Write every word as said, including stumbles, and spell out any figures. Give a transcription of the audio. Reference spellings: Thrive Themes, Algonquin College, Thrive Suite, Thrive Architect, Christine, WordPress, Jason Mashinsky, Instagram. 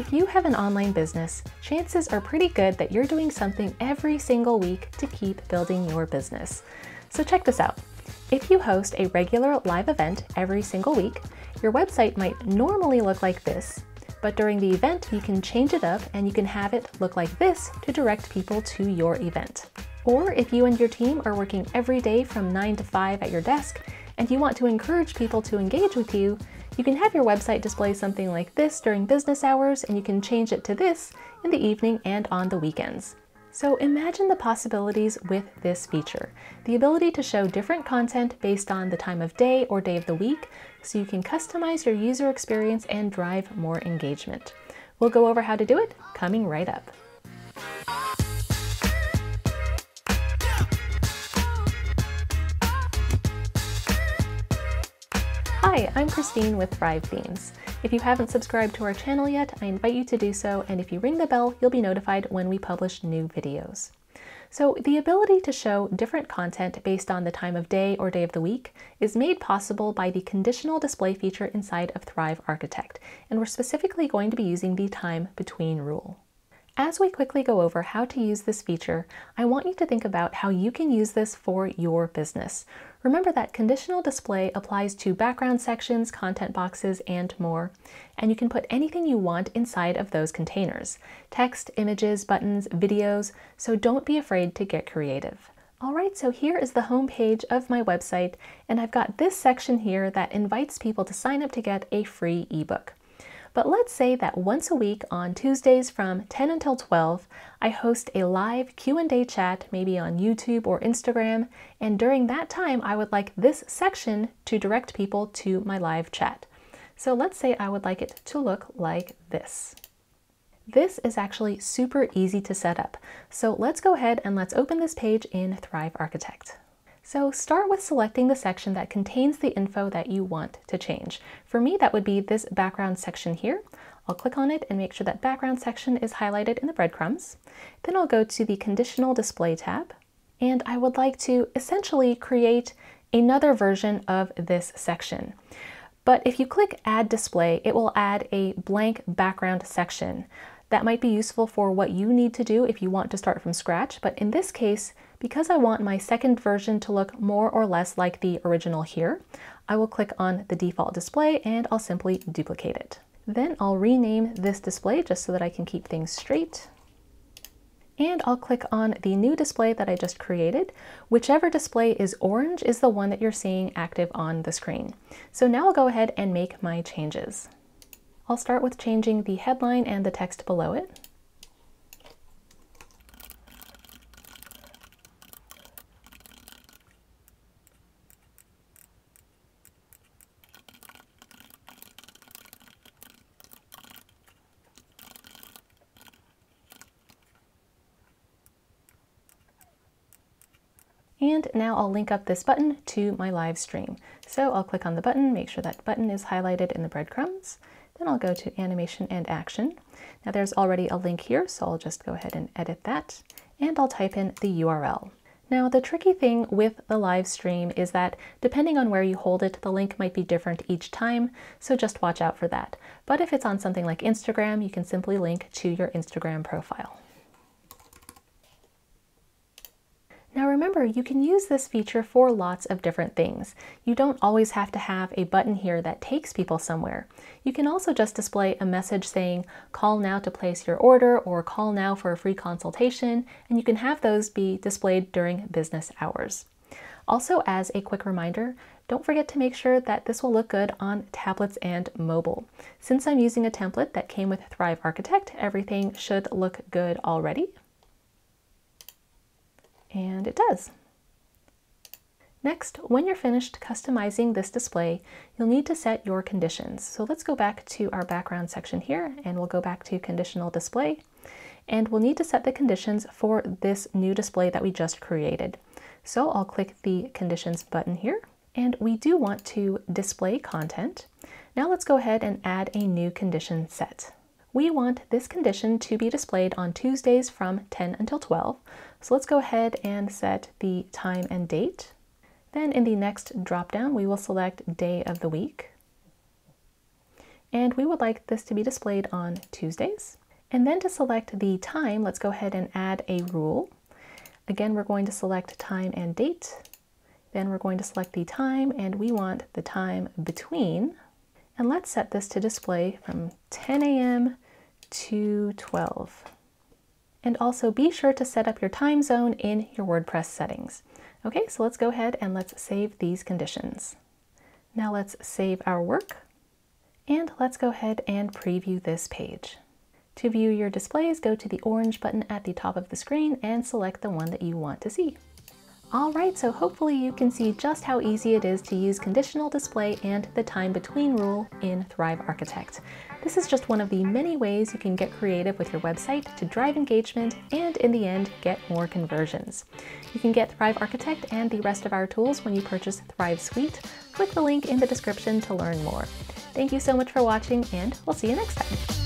If you have an online business, chances are pretty good that you're doing something every single week to keep building your business. So check this out. If you host a regular live event every single week, your website might normally look like this, but during the event, you can change it up and you can have it look like this to direct people to your event. Or if you and your team are working every day from nine to five at your desk and you want to encourage people to engage with you, you can have your website display something like this during business hours, and you can change it to this in the evening and on the weekends. So imagine the possibilities with this feature. The ability to show different content based on the time of day or day of the week, so you can customize your user experience and drive more engagement. We'll go over how to do it coming right up. Hi, I'm Christine with Thrive Themes. If you haven't subscribed to our channel yet, I invite you to do so, and if you ring the bell, you'll be notified when we publish new videos. So the ability to show different content based on the time of day or day of the week is made possible by the conditional display feature inside of Thrive Architect, and we're specifically going to be using the time between rule. As we quickly go over how to use this feature, I want you to think about how you can use this for your business. Remember that conditional display applies to background sections, content boxes, and more, and you can put anything you want inside of those containers: text, images, buttons, videos, so don't be afraid to get creative. All right, so here is the home page of my website, and I've got this section here that invites people to sign up to get a free ebook. But let's say that once a week on Tuesdays from ten until twelve, I host a live Q and A chat, maybe on YouTube or Instagram, and during that time, I would like this section to direct people to my live chat. So let's say I would like it to look like this. This is actually super easy to set up. So let's go ahead and let's open this page in Thrive Architect. So start with selecting the section that contains the info that you want to change. For me, that would be this background section here. I'll click on it and make sure that background section is highlighted in the breadcrumbs. Then I'll go to the conditional display tab, and I would like to essentially create another version of this section. But if you click add display, it will add a blank background section. That might be useful for what you need to do if you want to start from scratch, but in this case, because I want my second version to look more or less like the original here, I will click on the default display and I'll simply duplicate it. Then I'll rename this display just so that I can keep things straight. And I'll click on the new display that I just created. Whichever display is orange is the one that you're seeing active on the screen. So now I'll go ahead and make my changes. I'll start with changing the headline and the text below it. And now I'll link up this button to my live stream. So I'll click on the button, make sure that button is highlighted in the breadcrumbs. Then I'll go to animation and action. Now there's already a link here, so I'll just go ahead and edit that. And I'll type in the U R L. Now the tricky thing with the live stream is that depending on where you hold it, the link might be different each time, so just watch out for that. But if it's on something like Instagram, you can simply link to your Instagram profile. Now remember, you can use this feature for lots of different things. You don't always have to have a button here that takes people somewhere. You can also just display a message saying, "Call now to place your order," or "Call now for a free consultation," and you can have those be displayed during business hours. Also, as a quick reminder, don't forget to make sure that this will look good on tablets and mobile. Since I'm using a template that came with Thrive Architect, everything should look good already. And it does. Next, when you're finished customizing this display, you'll need to set your conditions. So let's go back to our background section here, and we'll go back to conditional display, and we'll need to set the conditions for this new display that we just created. So I'll click the conditions button here, and we do want to display content. Now let's go ahead and add a new condition set. We want this condition to be displayed on Tuesdays from ten until twelve. So let's go ahead and set the time and date. Then in the next drop down, we will select day of the week. and we would like this to be displayed on Tuesdays. And then to select the time, let's go ahead and add a rule. Again, we're going to select time and date. Then we're going to select the time, and we want the time between. And let's set this to display from ten A M to twelve. And also be sure to set up your time zone in your WordPress settings. Okay, so let's go ahead and let's save these conditions. Now let's save our work, and let's go ahead and preview this page. To view your displays, go to the orange button at the top of the screen and select the one that you want to see. All right, so hopefully you can see just how easy it is to use conditional display and the time between rule in Thrive Architect. This is just one of the many ways you can get creative with your website to drive engagement and, in the end, get more conversions. You can get Thrive Architect and the rest of our tools when you purchase Thrive Suite. Click the link in the description to learn more. Thank you so much for watching, and we'll see you next time.